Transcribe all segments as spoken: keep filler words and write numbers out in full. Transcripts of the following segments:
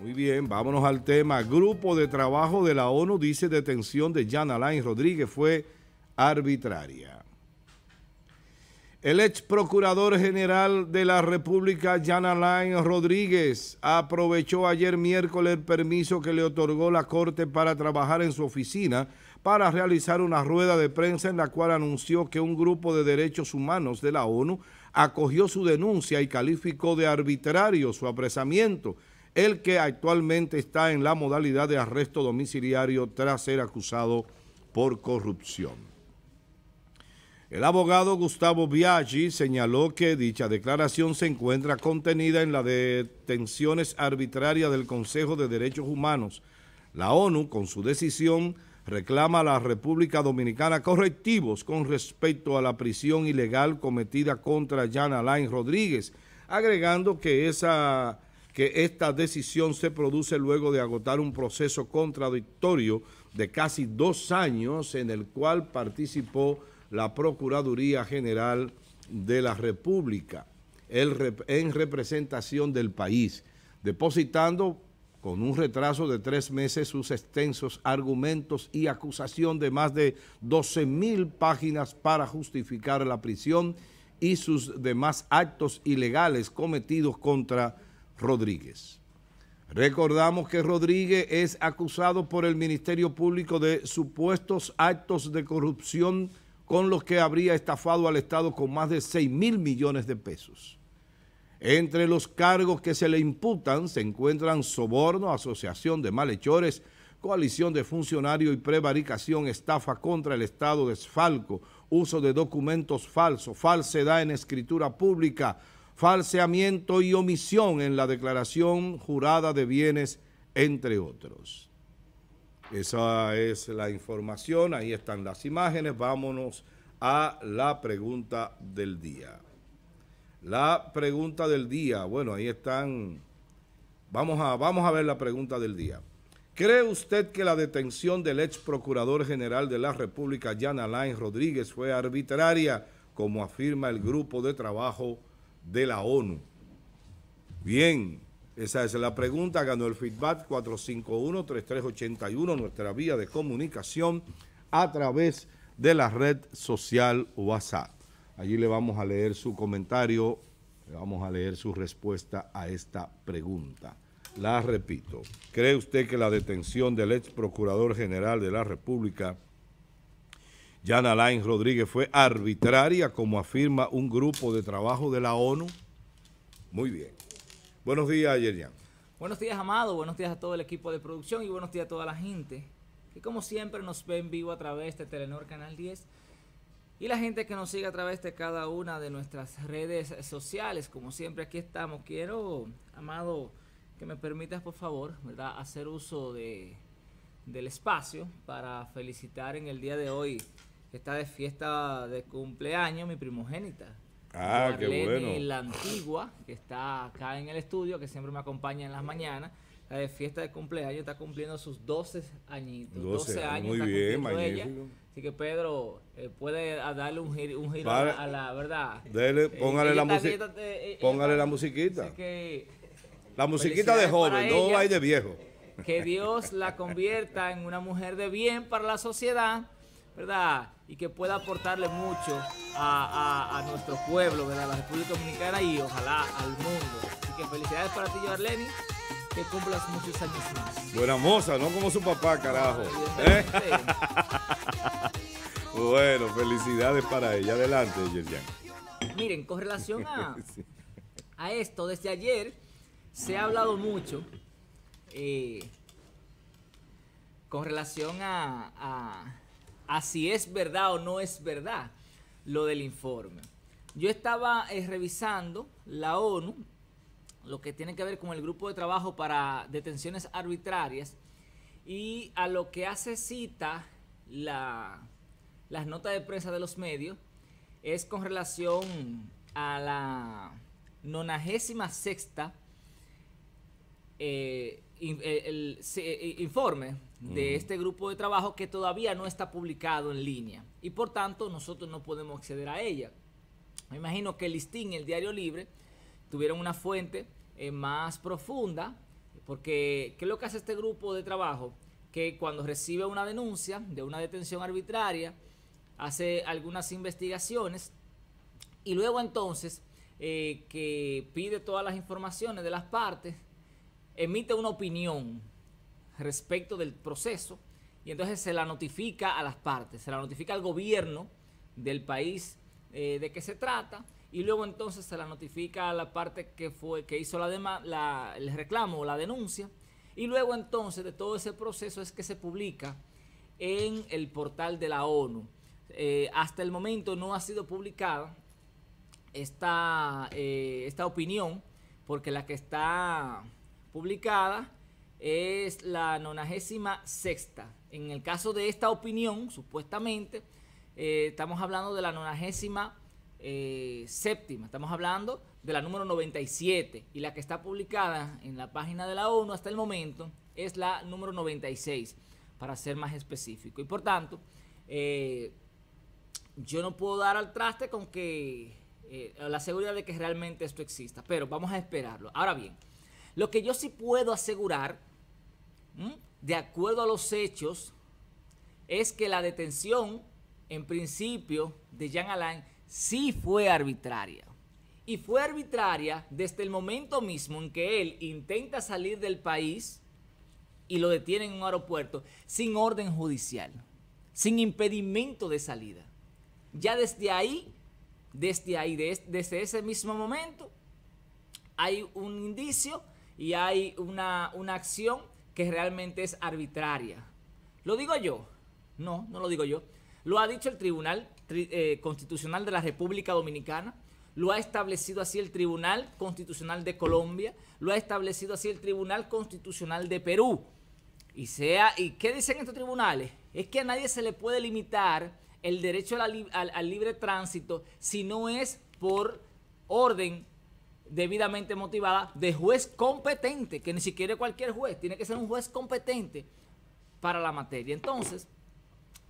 Muy bien, vámonos al tema. Grupo de trabajo de la ONU dice detención de Jean Alain Rodríguez fue arbitraria. El ex procurador general de la República, Jean Alain Rodríguez, aprovechó ayer miércoles el permiso que le otorgó la Corte para trabajar en su oficina para realizar una rueda de prensa en la cual anunció que un grupo de derechos humanos de la ONU acogió su denuncia y calificó de arbitrario su apresamiento, el que actualmente está en la modalidad de arresto domiciliario tras ser acusado por corrupción. El abogado Gustavo Biaggi señaló que dicha declaración se encuentra contenida en las detenciones arbitrarias del Consejo de Derechos Humanos. La ONU, con su decisión, reclama a la República Dominicana correctivos con respecto a la prisión ilegal cometida contra Jean Alain Rodríguez, agregando que, esa, que esta decisión se produce luego de agotar un proceso contradictorio de casi dos años en el cual participó la Procuraduría General de la República el rep en representación del país, depositando con un retraso de tres meses sus extensos argumentos y acusación de más de doce mil páginas para justificar la prisión y sus demás actos ilegales cometidos contra Rodríguez. Recordamos que Rodríguez es acusado por el Ministerio Público de supuestos actos de corrupción con los que habría estafado al Estado con más de seis mil millones de pesos. Entre los cargos que se le imputan se encuentran soborno, asociación de malhechores, coalición de funcionarios y prevaricación, estafa contra el Estado, desfalco, uso de documentos falsos, falsedad en escritura pública, falseamiento y omisión en la declaración jurada de bienes, entre otros. Esa es la información, ahí están las imágenes. Vámonos a la pregunta del día. La pregunta del día, bueno, ahí están. Vamos a, vamos a ver la pregunta del día. ¿Cree usted que la detención del ex procurador general de la República, Jean Alain Rodríguez, fue arbitraria, como afirma el grupo de trabajo de la ONU? Bien. Esa es la pregunta, ganó el feedback cuatro cinco uno, tres tres ocho uno, nuestra vía de comunicación a través de la red social WhatsApp. Allí le vamos a leer su comentario, le vamos a leer su respuesta a esta pregunta. La repito, ¿cree usted que la detención del ex procurador general de la República, Jean Alain Rodríguez, fue arbitraria, como afirma un grupo de trabajo de la ONU? Muy bien. Buenos días, Yerian. Buenos días, Amado. Buenos días a todo el equipo de producción y buenos días a toda la gente que, como siempre, nos ve en vivo a través de Telenor Canal diez y la gente que nos sigue a través de cada una de nuestras redes sociales. Como siempre, aquí estamos. Quiero, Amado, que me permitas, por favor, ¿verdad?, hacer uso de, del espacio para felicitar en el día de hoy, que está de fiesta de cumpleaños, mi primogénita. Ah, Arleni, qué bueno. La antigua, que está acá en el estudio, que siempre me acompaña en las mañanas, la de fiesta de cumpleaños, está cumpliendo sus doce añitos. doce años. Muy está bien, magnífico. Ella. Así que Pedro eh, puede darle un, gir, un giro vale. a, a la verdad. Dele, póngale eh, la musiquita. Eh, póngale eh, la musiquita. Así que, la musiquita de joven, no hay de viejo. Que Dios la convierta en una mujer de bien para la sociedad, ¿verdad? Y que pueda aportarle mucho a, a, a nuestro pueblo, ¿verdad?, la República Dominicana y ojalá al mundo. Así que felicidades para ti, Arleni, que cumplas muchos años más. Buena moza, no como su papá, carajo. No, ¿eh? Bueno, felicidades para ella. Adelante, Yerian. Miren, con relación a, a esto, desde ayer se ha hablado mucho eh, con relación a... a así es verdad o no es verdad lo del informe. Yo estaba eh, revisando la ONU, lo que tiene que ver con el grupo de trabajo para detenciones arbitrarias, y a lo que hace cita la, las notas de prensa de los medios es con relación a la nonagésima sexta eh, in, el, el, informe de este grupo de trabajo, que todavía no está publicado en línea y por tanto nosotros no podemos acceder a ella. Me imagino que el Listín y el Diario Libre tuvieron una fuente eh, más profunda Porque, ¿qué es lo que hace este grupo de trabajo? Que cuando recibe una denuncia de una detención arbitraria, hace algunas investigaciones y luego entonces eh, que pide todas las informaciones de las partes, emite una opinión respecto del proceso y entonces se la notifica a las partes, se la notifica al gobierno del país eh, de que se trata y luego entonces se la notifica a la parte que fue que hizo la, dema, la el reclamo o la denuncia y luego entonces de todo ese proceso es que se publica en el portal de la ONU. Eh, hasta el momento no ha sido publicada esta, eh, esta opinión, porque la que está publicada es la nonagésima sexta. En el caso de esta opinión, supuestamente, eh, estamos hablando de la nonagésima eh, séptima, estamos hablando de la número noventa y siete, y la que está publicada en la página de la ONU hasta el momento es la número noventa y seis, para ser más específico. Y por tanto, eh, yo no puedo dar al traste con que eh, la seguridad de que realmente esto exista, pero vamos a esperarlo. Ahora bien, lo que yo sí puedo asegurar, ¿m? de acuerdo a los hechos, es que la detención, en principio, de Jean Alain sí fue arbitraria. Y fue arbitraria desde el momento mismo en que él intenta salir del país y lo detienen en un aeropuerto sin orden judicial, sin impedimento de salida. Ya desde ahí, desde ahí, desde ese mismo momento, hay un indicio y hay una, una acción que realmente es arbitraria. ¿Lo digo yo? No, no lo digo yo. Lo ha dicho el Tribunal eh, Constitucional de la República Dominicana, lo ha establecido así el Tribunal Constitucional de Colombia, lo ha establecido así el Tribunal Constitucional de Perú. Y, sea, ¿y qué dicen estos tribunales? Es que a nadie se le puede limitar el derecho a la li al, al libre tránsito si no es por orden debidamente motivada de juez competente, que ni siquiera cualquier juez, tiene que ser un juez competente para la materia. Entonces,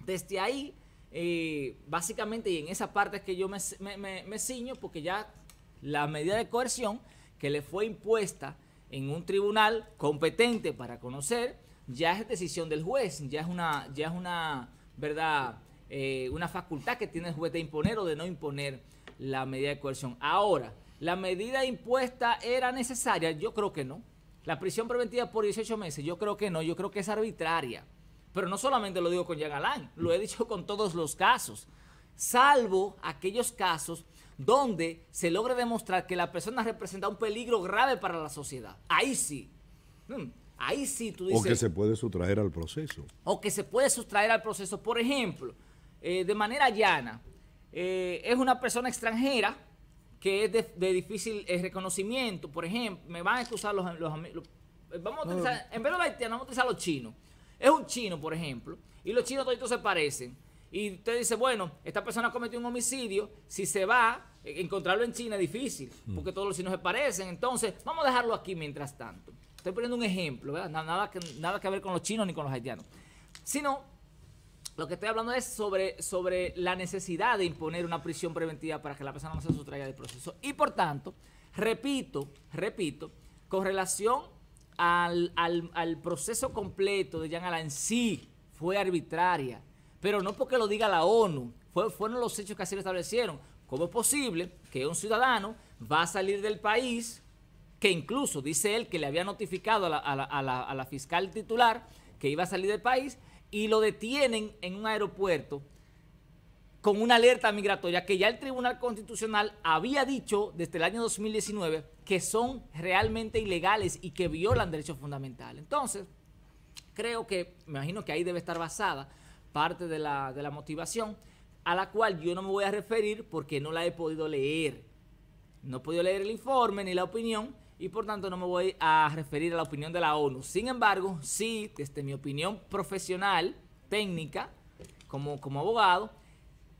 desde ahí, eh, básicamente, y en esa parte es que yo me, me, me, me ciño, porque ya la medida de coerción que le fue impuesta en un tribunal competente para conocer, ya es decisión del juez, ya es una, ya es una, ¿verdad? Eh, una facultad que tiene el juez de imponer o de no imponer la medida de coerción. Ahora, ¿la medida impuesta era necesaria? Yo creo que no. La prisión preventiva por dieciocho meses, yo creo que no, yo creo que es arbitraria. Pero no solamente lo digo con Jean Alain, lo he dicho con todos los casos, salvo aquellos casos donde se logre demostrar que la persona representa un peligro grave para la sociedad. Ahí sí, ahí sí tú dices... O que se puede sustraer al proceso. O que se puede sustraer al proceso. Por ejemplo, eh, de manera llana, eh, es una persona extranjera que es de, de difícil eh, reconocimiento. Por ejemplo, me van a excusar los amigos, vamos a utilizar, en vez de los haitianos, vamos a utilizar los chinos. Es un chino, por ejemplo, y los chinos todos se parecen. Y usted dice, bueno, esta persona cometió un homicidio, si se va, encontrarlo en China es difícil, porque todos los chinos se parecen. Entonces, vamos a dejarlo aquí mientras tanto. Estoy poniendo un ejemplo, ¿verdad? Nada que, nada que ver con los chinos ni con los haitianos. Sino, lo que estoy hablando es sobre, sobre la necesidad de imponer una prisión preventiva para que la persona no se sustraiga del proceso. Y por tanto, repito, repito, con relación... Al, al, al proceso completo de Jean Alain sí fue arbitraria, pero no porque lo diga la ONU, fue, fueron los hechos que así lo establecieron. ¿Cómo es posible que un ciudadano va a salir del país, que incluso dice él que le había notificado a la, a la, a la, a la fiscal titular que iba a salir del país, y lo detienen en un aeropuerto con una alerta migratoria que ya el Tribunal Constitucional había dicho desde el año dos mil diecinueve que son realmente ilegales y que violan derechos fundamentales? Entonces, creo que, me imagino que ahí debe estar basada parte de la, de la motivación, a la cual yo no me voy a referir porque no la he podido leer. No he podido leer el informe ni la opinión y por tanto no me voy a referir a la opinión de la ONU. Sin embargo, sí, desde mi opinión profesional, técnica, como, como abogado,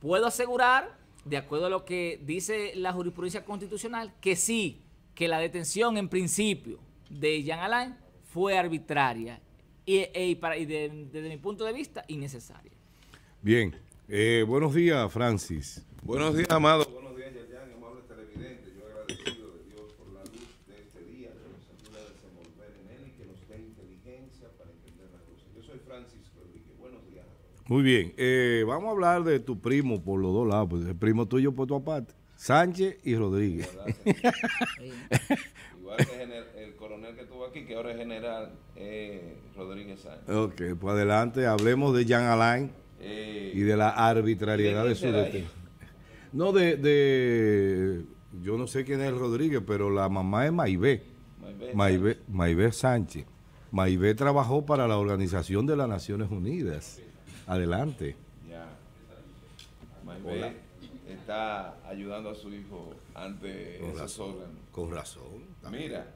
puedo asegurar, de acuerdo a lo que dice la jurisprudencia constitucional, que sí, que la detención en principio de Jean Alain fue arbitraria y, y, para, y de, desde mi punto de vista, innecesaria. Bien. Eh, buenos días, Francis. Buenos días, Amado. Buenos días, Yerian, amables televidentes. Yo agradecido de Dios por la luz de este día, que nos ayuda a desenvolver en él y que soy Francis Rodríguez. Buenos días. Muy bien. Eh, vamos a hablar de tu primo por los dos lados. Pues el primo tuyo por tu parte. Sánchez y Rodríguez. Igual que el, el coronel que estuvo aquí, que ahora es general eh, Rodríguez Sánchez. Ok, pues adelante, hablemos de Jean Alain eh, y de la arbitrariedad de su destino. No, de, de... Yo no sé quién es Rodríguez, pero la mamá es Maibé. Maibé, Maibé, Maibé Sánchez. Maibé trabajó para la Organización de las Naciones Unidas. Adelante. Ya. Maibé. Hola. Está ayudando a su hijo ante con esos razón, órganos. Con razón. También. Mira,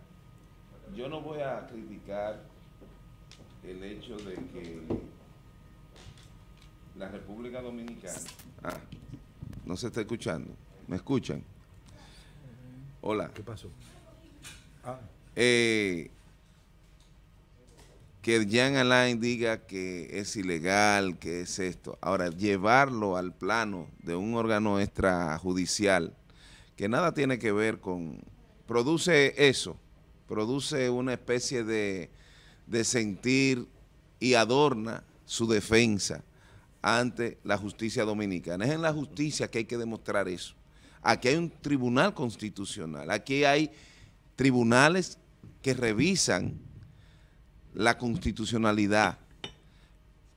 yo no voy a criticar el hecho de que la República Dominicana... Ah, no se está escuchando. ¿Me escuchan? Hola. ¿Qué pasó? Ah. Eh, que Jean Alain diga que es ilegal, que es esto. Ahora, llevarlo al plano de un órgano extrajudicial, que nada tiene que ver con... Produce eso, produce una especie de, de sentir y adorna su defensa ante la justicia dominicana. Es en la justicia que hay que demostrar eso. Aquí hay un tribunal constitucional, aquí hay tribunales que revisan la constitucionalidad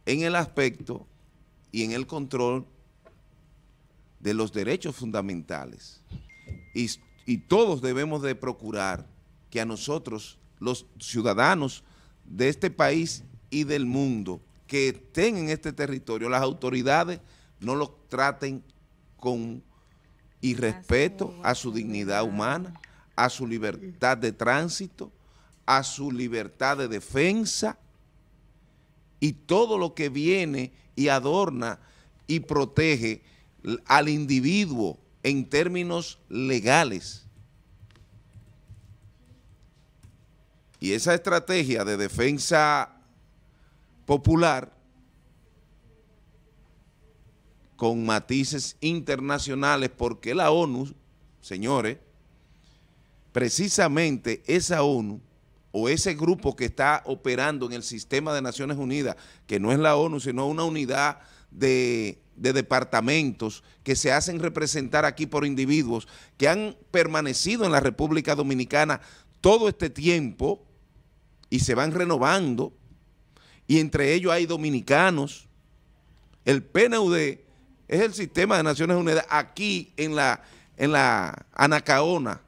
en el aspecto y en el control de los derechos fundamentales. Y, y todos debemos de procurar que a nosotros, los ciudadanos de este país y del mundo que estén en este territorio, las autoridades no los traten con y respeto a su dignidad humana, a su libertad de tránsito, a su libertad de defensa y todo lo que viene y adorna y protege al individuo en términos legales. Y esa estrategia de defensa popular con matices internacionales, porque la ONU, señores, precisamente esa ONU o ese grupo que está operando en el sistema de Naciones Unidas, que no es la ONU, sino una unidad de, de departamentos que se hacen representar aquí por individuos que han permanecido en la República Dominicana todo este tiempo y se van renovando, y entre ellos hay dominicanos. El P N U D es el sistema de Naciones Unidas aquí en la, en la Anacaona,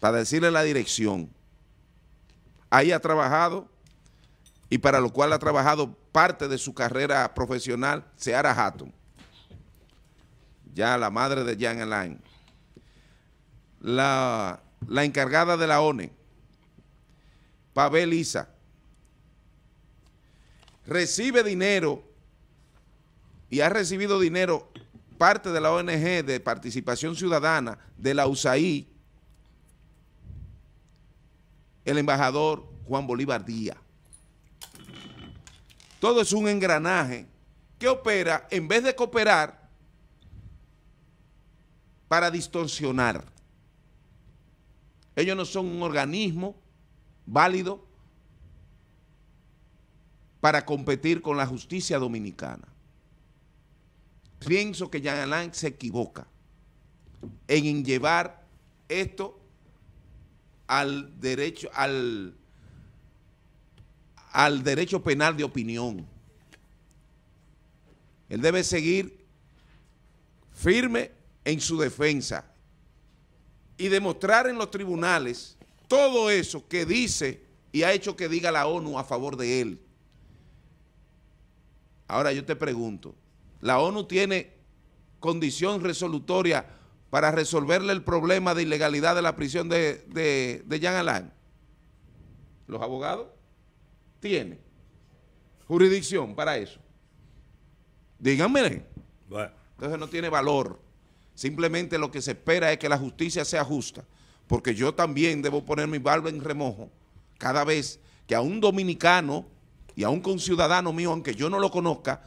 para decirle la dirección. Ahí ha trabajado, y para lo cual ha trabajado parte de su carrera profesional, Seara Hatton, ya la madre de Jean Alain, la, la encargada de la O N U, Pavel Isa, recibe dinero y ha recibido dinero parte de la O N G de Participación Ciudadana, de la U S A I D, el embajador Juan Bolívar Díaz. Todo es un engranaje que opera, en vez de cooperar, para distorsionar. Ellos no son un organismo válido para competir con la justicia dominicana. Pienso que Jean Alain se equivoca en llevar esto al derecho, al, al derecho penal de opinión. Él debe seguir firme en su defensa y demostrar en los tribunales todo eso que dice y ha hecho que diga la ONU a favor de él. Ahora yo te pregunto, ¿la ONU tiene condición resolutoria para resolverle el problema de ilegalidad de la prisión de, de, de Jean Alain? ¿Los abogados? ¿Tienen jurisdicción para eso? Díganme. Bueno. Entonces no tiene valor. Simplemente lo que se espera es que la justicia sea justa, porque yo también debo poner mi barba en remojo cada vez que a un dominicano y a un conciudadano mío, aunque yo no lo conozca,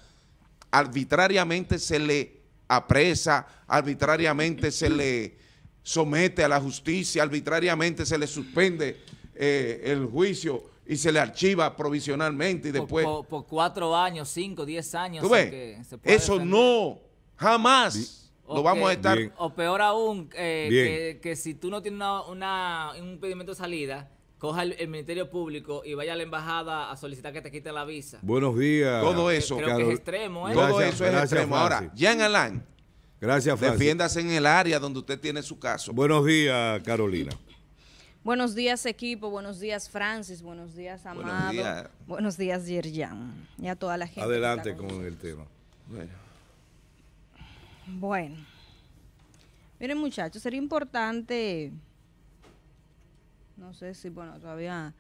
arbitrariamente se le apresa, arbitrariamente se le somete a la justicia, arbitrariamente se le suspende eh, el juicio y se le archiva provisionalmente y después... Por, por, por cuatro años, cinco, diez años. ¿Tú ves? Que se puede eso defender. No, jamás Bien. Lo okay. vamos a estar... Bien. O peor aún, eh, que, que si tú no tienes una, una, un impedimento de salida... Coja el, el Ministerio Público y vaya a la embajada a solicitar que te quiten la visa. Buenos días. Todo eso. Creo Carol... que es extremo, ¿eh? Gracias, todo eso es extremo. Francis. Ahora, Jean Alain. Gracias, Francis. Defiéndase en el área donde usted tiene su caso. Buenos días, Carolina. Buenos días, equipo. Buenos días, Francis. Buenos días, Amado. Buenos días. Buenos días, Yerian. Y a toda la gente. Adelante con, con el tema. Bueno. Bueno. Miren, muchachos, sería importante... No sé si, bueno, todavía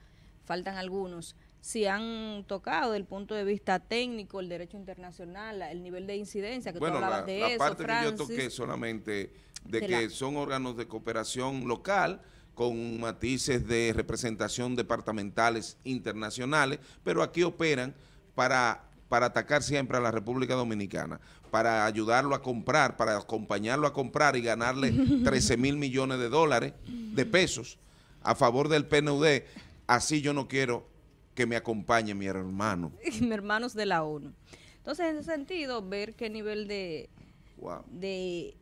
faltan algunos. Si han tocado del punto de vista técnico, el derecho internacional, el nivel de incidencia, que bueno, tú hablabas la, de la eso, parte Francis, que yo toqué solamente de que, que la... son órganos de cooperación local con matices de representación departamentales internacionales, pero aquí operan para, para atacar siempre a la República Dominicana, para ayudarlo a comprar, para acompañarlo a comprar y ganarle trece mil millones de dólares, de pesos, a favor del P N U D, así yo no quiero que me acompañe mi hermano. Mis hermanos de la ONU. Entonces, en ese sentido, ver qué nivel de, wow. de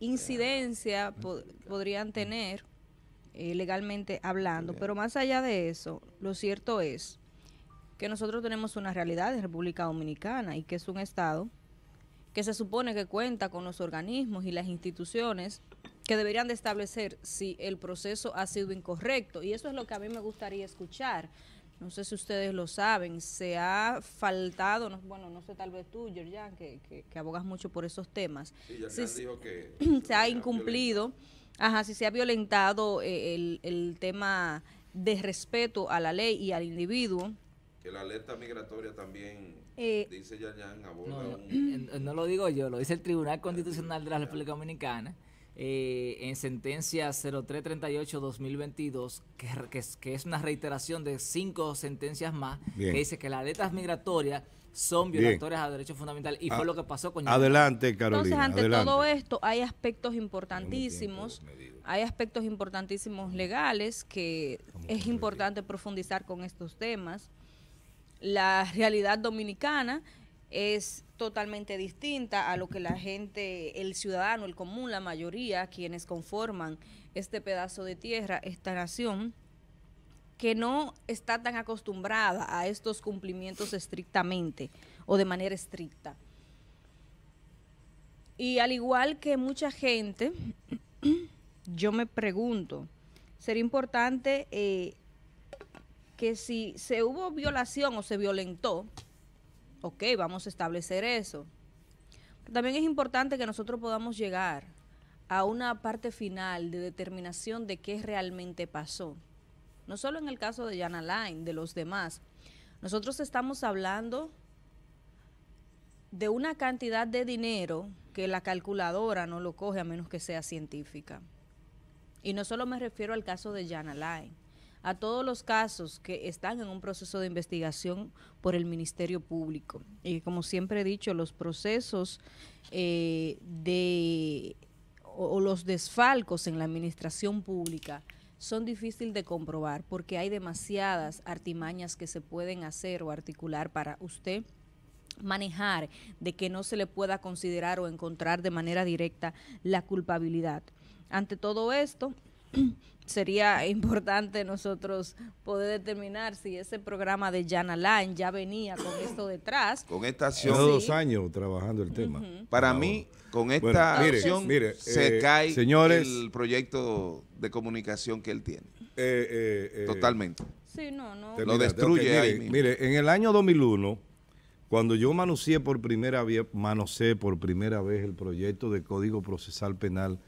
incidencia yeah. po podrían tener, eh, legalmente hablando. Yeah. Pero más allá de eso, lo cierto es que nosotros tenemos una realidad en República Dominicana y que es un Estado que se supone que cuenta con los organismos y las instituciones que deberían de establecer si el proceso ha sido incorrecto. Y eso es lo que a mí me gustaría escuchar. No sé si ustedes lo saben, se ha faltado, no, bueno, no sé, tal vez tú, Yerian, que, que, que abogas mucho por esos temas. Sí, si, dijo que se ha incumplido, ajá, si se ha violentado eh, el, el tema de respeto a la ley y al individuo. Que la alerta migratoria también, eh, dice Yerian, aborda no, un... no, no lo digo yo, lo dice el Tribunal Constitucional de la República Dominicana. Eh, en sentencia cero tres treinta y ocho guión dos mil veintidós, que, que, que es una reiteración de cinco sentencias más, bien, que dice que las letras migratorias son violatorias a derechos fundamentales y ah, fue lo que pasó con... Adelante, Carolina. Entonces, ante adelante. todo esto, hay aspectos importantísimos, hay aspectos importantísimos legales que es importante profundizar con estos temas. La realidad dominicana es totalmente distinta a lo que la gente, el ciudadano, el común, la mayoría, quienes conforman este pedazo de tierra, esta nación, que no está tan acostumbrada a estos cumplimientos estrictamente o de manera estricta. Y al igual que mucha gente, yo me pregunto, sería importante eh, que si se hubo violación o se violentó, ok, vamos a establecer eso. Pero también es importante que nosotros podamos llegar a una parte final de determinación de qué realmente pasó. No solo en el caso de Jean Alain, de los demás. Nosotros estamos hablando de una cantidad de dinero que la calculadora no lo coge a menos que sea científica. Y no solo me refiero al caso de Jean Alain, a todos los casos que están en un proceso de investigación por el Ministerio Público. Y como siempre he dicho, los procesos eh, de o, o los desfalcos en la administración pública son difíciles de comprobar porque hay demasiadas artimañas que se pueden hacer o articular para usted manejar de que no se le pueda considerar o encontrar de manera directa la culpabilidad. Ante todo esto... sería importante nosotros poder determinar si ese programa de Jean Alain ya venía con esto detrás. Con esta acción. Llevo dos años trabajando el tema. Uh-huh. Para no. mí, con esta bueno, acción mire, mire, se eh, cae señores, el proyecto de comunicación que él tiene. Eh, eh, eh, Totalmente. Sí, no, no. Termina, lo destruye okay, ahí mire, mismo. Mire, en el año dos mil uno, cuando yo manoseé por primera vez, manoseé por primera vez el proyecto de Código Procesal Penal,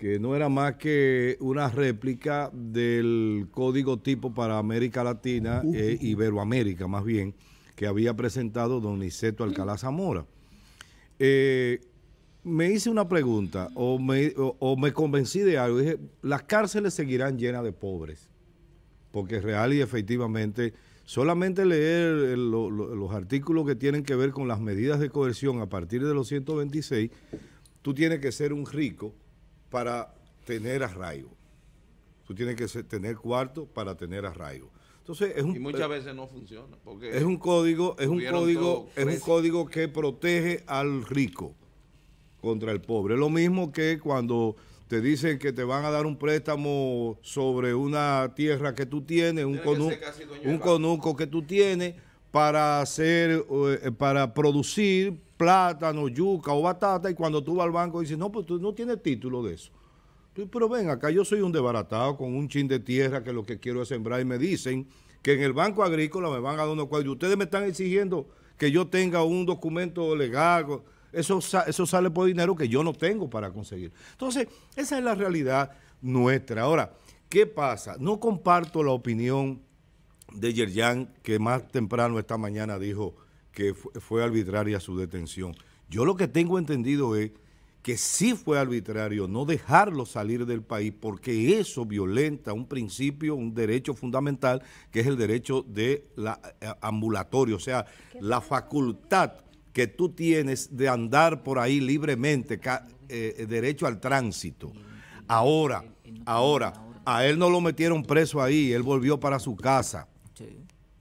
que no era más que una réplica del código tipo para América Latina, eh, Iberoamérica más bien, que había presentado don Niceto Alcalá Zamora. Eh, me hice una pregunta, o me, o, o me convencí de algo, dije, las cárceles seguirán llenas de pobres, porque es real y efectivamente, solamente leer lo, lo, los artículos que tienen que ver con las medidas de coerción a partir de los ciento veintiséis, tú tienes que ser un rico, para tener arraigo. Tú tienes que ser, tener cuarto para tener arraigo. Entonces es un, y muchas veces no funciona. Porque es un código, es un código, es un código que protege al rico contra el pobre. Lo mismo que cuando te dicen que te van a dar un préstamo sobre una tierra que tú tienes, un, conu un conuco que tú tienes para hacer, eh, para producir plátano, yuca o batata, y cuando tú vas al banco dices, no, pues tú no tienes título de eso. Tú, pero ven acá, yo soy un desbaratado con un chin de tierra que lo que quiero es sembrar, y me dicen que en el Banco Agrícola me van a dar unos cuadros. Ustedes me están exigiendo que yo tenga un documento legal. Eso, eso sale por dinero que yo no tengo para conseguir. Entonces, esa es la realidad nuestra. Ahora, ¿qué pasa? No comparto la opinión de Yerian, que más temprano esta mañana dijo que fue arbitraria su detención. Yo lo que tengo entendido es que sí fue arbitrario no dejarlo salir del país, porque eso violenta un principio, un derecho fundamental, que es el derecho de la ambulatorio, o sea, la facultad que tú tienes de andar por ahí libremente, eh, derecho al tránsito. Ahora, ahora, a él no lo metieron preso ahí, él volvió para su casa.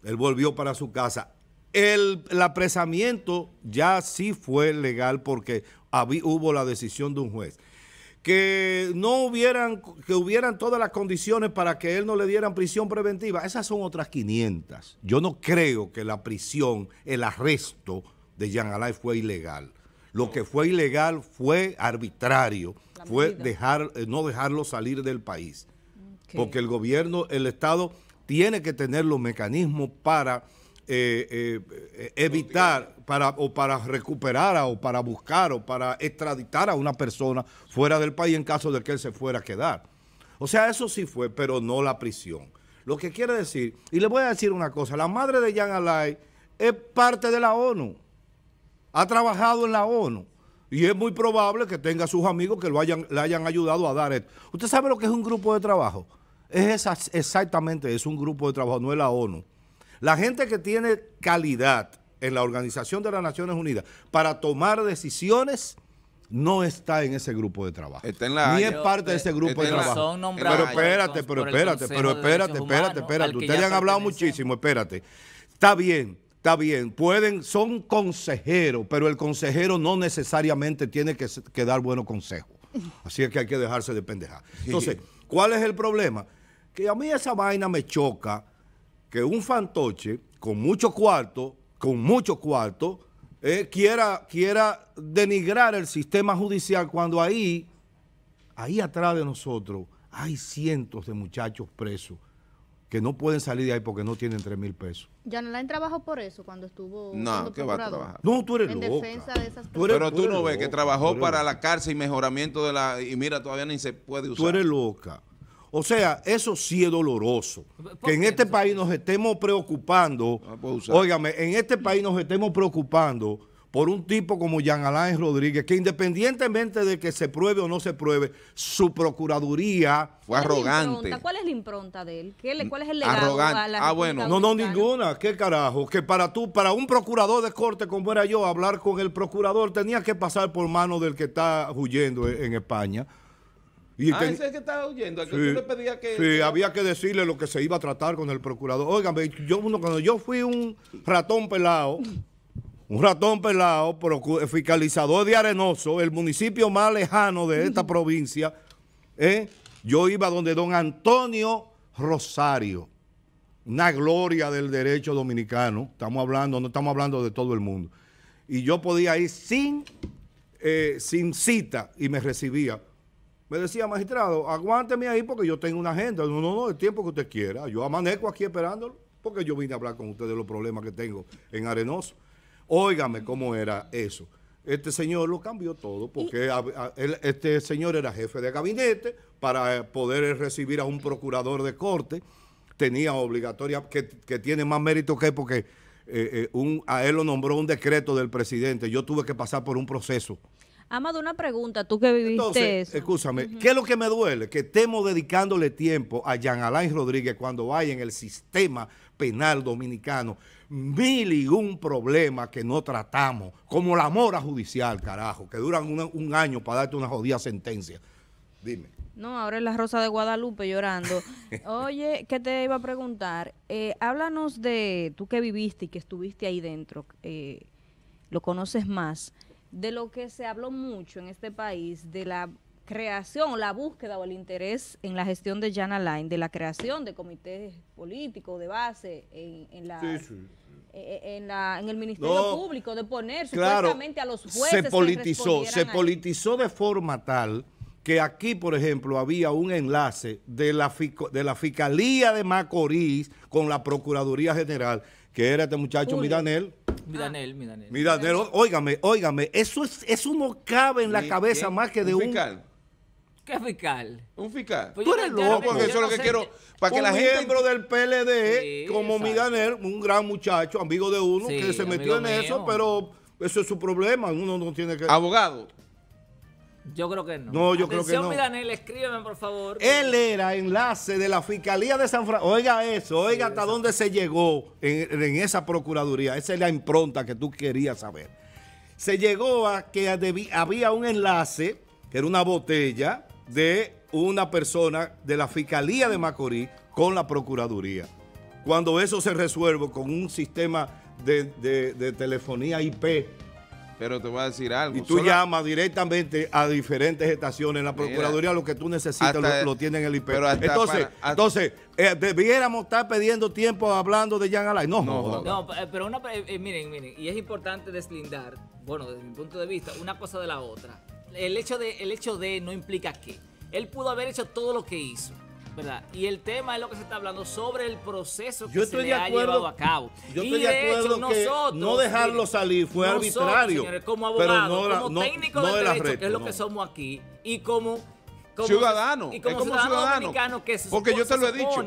Él volvió para su casa. El, el apresamiento ya sí fue legal porque habí, hubo la decisión de un juez. Que no hubieran, que hubieran todas las condiciones para que él no le dieran prisión preventiva, esas son otras quinientas. Yo no creo que la prisión, el arresto de Jean Alain fue ilegal. Lo que fue ilegal fue arbitrario, fue dejar, no dejarlo salir del país. Okay. Porque el gobierno, el Estado, tiene que tener los mecanismos para... Eh, eh, eh, evitar para, o para recuperar a, o para buscar o para extraditar a una persona fuera del país en caso de que él se fuera a quedar. O sea, eso sí fue, pero no la prisión. Lo que quiere decir, y le voy a decir una cosa, la madre de Jean Alain es parte de la ONU, ha trabajado en la ONU, y es muy probable que tenga sus amigos que lo hayan, le hayan ayudado a dar esto. ¿Usted sabe lo que es un grupo de trabajo? Es esa, exactamente, es un grupo de trabajo, no es la ONU. La gente que tiene calidad en la Organización de las Naciones Unidas para tomar decisiones no está en ese grupo de trabajo. Está en la Ni es parte te, de ese grupo de trabajo. Pero espérate, pero espérate, pero espérate, espérate, espérate. Ustedes han hablado muchísimo, espérate. Está bien, está bien. Pueden, son consejeros, pero el consejero no necesariamente tiene que, que dar buenos consejos. Así es que hay que dejarse de pendejar. Entonces, ¿cuál es el problema? Que a mí esa vaina me choca. Que un fantoche con mucho cuarto, con mucho cuarto, eh, quiera, quiera denigrar el sistema judicial cuando ahí, ahí atrás de nosotros, hay cientos de muchachos presos que no pueden salir de ahí porque no tienen tres mil pesos. ¿Ya no la han trabajado por eso cuando estuvo? No, que va a trabajar. No, tú eres en loca. Defensa de esas tú eres, Pero tú, tú no ves loca, que trabajó para loca. la cárcel y mejoramiento de la... Y mira, todavía ni se puede usar. Tú eres loca. O sea, eso sí es doloroso. Que en este país nos estemos preocupando, óigame, en este país nos estemos preocupando por un tipo como Jean Alain Rodríguez, que independientemente de que se pruebe o no se pruebe, su procuraduría fue arrogante. ¿Cuál es la impronta de él? ¿Qué le, ¿Cuál es el legado? Arrogante. A la ah, bueno. No, no, ninguna. ¿Qué carajo? Que para tú, para un procurador de corte como era yo, hablar con el procurador tenía que pasar por mano del que está huyendo en España. Y ah, que, ese es que estaba huyendo, que sí, tú le pedías que... Sí, que... había que decirle lo que se iba a tratar con el procurador. Óigame, yo, cuando yo fui un ratón pelado, un ratón pelado, fiscalizador de Arenoso, el municipio más lejano de esta provincia, ¿eh? Yo iba donde don Antonio Rosario, una gloria del derecho dominicano, estamos hablando, no estamos hablando de todo el mundo, y yo podía ir sin, eh, sin cita y me recibía. Me decía, magistrado, aguánteme ahí porque yo tengo una agenda. No, no, no, el tiempo que usted quiera. Yo amanezco aquí esperándolo porque yo vine a hablar con usted de los problemas que tengo en Arenoso. Óigame cómo era eso. Este señor lo cambió todo porque a, a, él, este señor era jefe de gabinete para poder recibir a un procurador de corte. Tenía obligatoria, que, que tiene más mérito que porque eh, eh, un, a él lo nombró un decreto del presidente. Yo tuve que pasar por un proceso. Amado, una pregunta, tú que viviste Entonces, eso. Escúchame, uh-huh. ¿qué es lo que me duele? Que estemos dedicándole tiempo a Jean Alain Rodríguez cuando hay en el sistema penal dominicano mil y un problemas que no tratamos, como la mora judicial, carajo, que duran una, un año para darte una jodida sentencia. Dime. No, ahora es la Rosa de Guadalupe llorando. Oye, ¿qué te iba a preguntar? Eh, háblanos de, tú que viviste y que estuviste ahí dentro, eh, lo conoces más, de lo que se habló mucho en este país, de la creación, la búsqueda o el interés en la gestión de Jean Alain, de la creación de comités políticos de base en, en la... Sí, sí. En, la, en el Ministerio no, Público, de poner claro, supuestamente a los jueces. Se politizó, que se politizó de forma tal que aquí, por ejemplo, había un enlace de la, de la Fiscalía de Macorís con la Procuraduría General, que era este muchacho Julio. Miranel. Miranel, ah. Miranel. Miranel, óigame, óigame, eso, es, eso no cabe en la cabeza ¿qué? Más que de un... Fiscal. ¿Qué fiscal? Un fiscal. Pues tú eres loco, porque eso es lo que quiero. Para que la gente. Un miembro del P L D, sí, como exacto. Miranel, un gran muchacho, amigo de uno, sí, que se metió en mío. Eso, pero eso es su problema. Uno no tiene que. ¿Abogado? Yo creo que no. No, yo Atención, creo que no. Miranel, escríbeme, por favor. Él era enlace de la Fiscalía de San Francisco. Oiga eso, oiga sí, hasta eso. Dónde se llegó en, en esa procuraduría. Esa es la impronta que tú querías saber. Se llegó a que había un enlace, que era una botella, de una persona de la Fiscalía de Macorís con la Procuraduría. Cuando eso se resuelve con un sistema de, de, de telefonía I P. Pero te voy a decir algo. Y tú solo... llamas directamente a diferentes estaciones en la Procuraduría, mira, lo que tú necesitas lo, lo tiene en el I P. Pero entonces, para, hasta... entonces eh, debiéramos estar pidiendo tiempo hablando de Jean Alain. No, no, joder. no pero una, eh, miren, miren, y es importante deslindar, bueno, desde mi punto de vista, una cosa de la otra. El hecho, de, el hecho de no implica que él pudo haber hecho todo lo que hizo, ¿verdad? Y el tema es lo que se está hablando sobre el proceso que se le ha llevado a cabo. Yo estoy de acuerdo que no dejarlo salir fue arbitrario. Señores, como abogados, como técnicos del derecho, que es lo que somos aquí, y como ciudadanos, y como ciudadanos dominicanos que se supone... Porque yo te lo he dicho,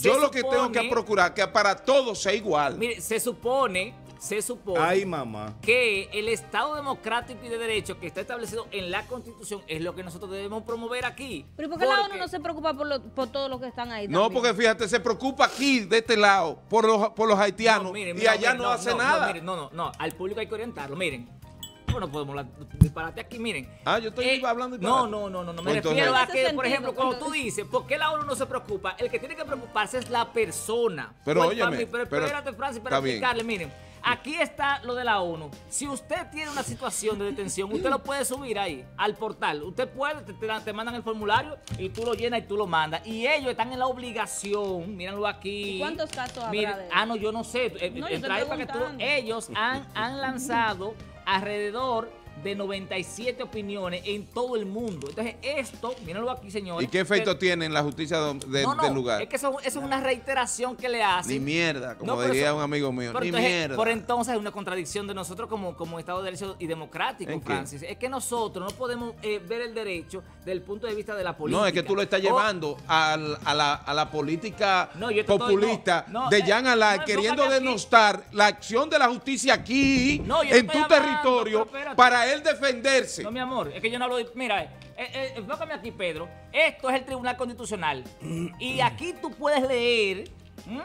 yo lo que tengo que procurar que para todos sea igual. Mire, se supone... Se supone Ay, mamá. que el Estado democrático y de derecho que está establecido en la Constitución es lo que nosotros debemos promover aquí. Pero ¿por qué porque... la ONU no se preocupa por, lo, por todos los que están ahí? No, también? Porque fíjate, se preocupa aquí, de este lado, por los, por los haitianos no, miren, y mira, allá miren, no, no hace no, nada. No, miren, no, no, no, al público hay que orientarlo, miren. Bueno, podemos disparate aquí, miren. Ah, yo estoy eh, hablando disparate. No, no, no, no, no me entonces, refiero a que, sentido, por ejemplo, cuando tú dices, ¿por qué la ONU no se preocupa? El que tiene que preocuparse es la persona. Pero óyeme. Pero espérate, Francis, para explicarle, miren. Aquí está lo de la ONU. Si usted tiene una situación de detención, usted lo puede subir ahí, al portal. Usted puede, te, te mandan el formulario y tú lo llenas y tú lo mandas. Y ellos están en la obligación, mírenlo aquí. ¿Y cuántos casos habrá Miren, de él? Ah, no, yo no sé. No, yo trae para que tú, ellos han, han lanzado alrededor de noventa y siete opiniones en todo el mundo. Entonces, esto, mírenlo aquí, señores. ¿Y qué efecto pero, tiene en la justicia de, de, no, no, del lugar? Es que eso, eso es una reiteración que le hacen. Ni mierda, como no, diría eso, un amigo mío. Ni entonces, mierda. Por entonces es una contradicción de nosotros como, como Estado de Derecho y democrático, Francis. Qué? Es que nosotros no podemos eh, ver el derecho desde el punto de vista de la política. No, es que tú lo estás o, llevando a, a, la, a la política no, populista estoy, no, no, de Jean Alain, no, queriendo no, denostar aquí. la acción de la justicia aquí, no, en tu llamando, territorio, para él defenderse. No, mi amor, es que yo no hablo de... Mira, eh, eh, enfócame aquí, Pedro. Esto es el Tribunal Constitucional. Y aquí tú puedes leer... ¿m?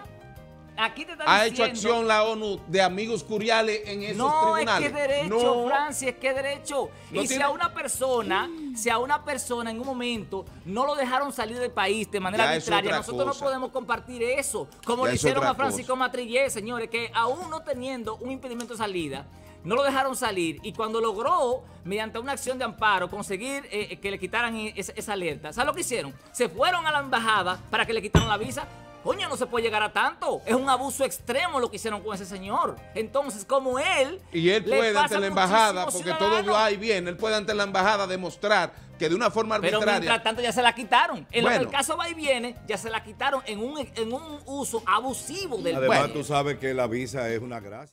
Aquí te están ha diciendo, hecho acción la ONU de amigos curiales en esos no, tribunales. No, es que derecho, no. Francis, es que derecho. No y tiene... si a una persona, si a una persona en un momento no lo dejaron salir del país de manera ya arbitraria, nosotros cosa. no podemos compartir eso. Como ya lo hicieron a Francisco Matrillé, señores, que aún no teniendo un impedimento de salida, no lo dejaron salir y cuando logró, mediante una acción de amparo, conseguir eh, que le quitaran esa, esa alerta, ¿sabes lo que hicieron? Se fueron a la embajada para que le quitaran la visa. Coño, no se puede llegar a tanto. Es un abuso extremo lo que hicieron con ese señor. Entonces, como él... Y él puede ante la embajada, porque todo lo hay bien, él puede ante la embajada demostrar que de una forma arbitraria... Pero mientras tanto ya se la quitaron. En bueno, el caso va y viene, ya se la quitaron en un, en un uso abusivo del país. Además, tú sabes que la visa es una gracia.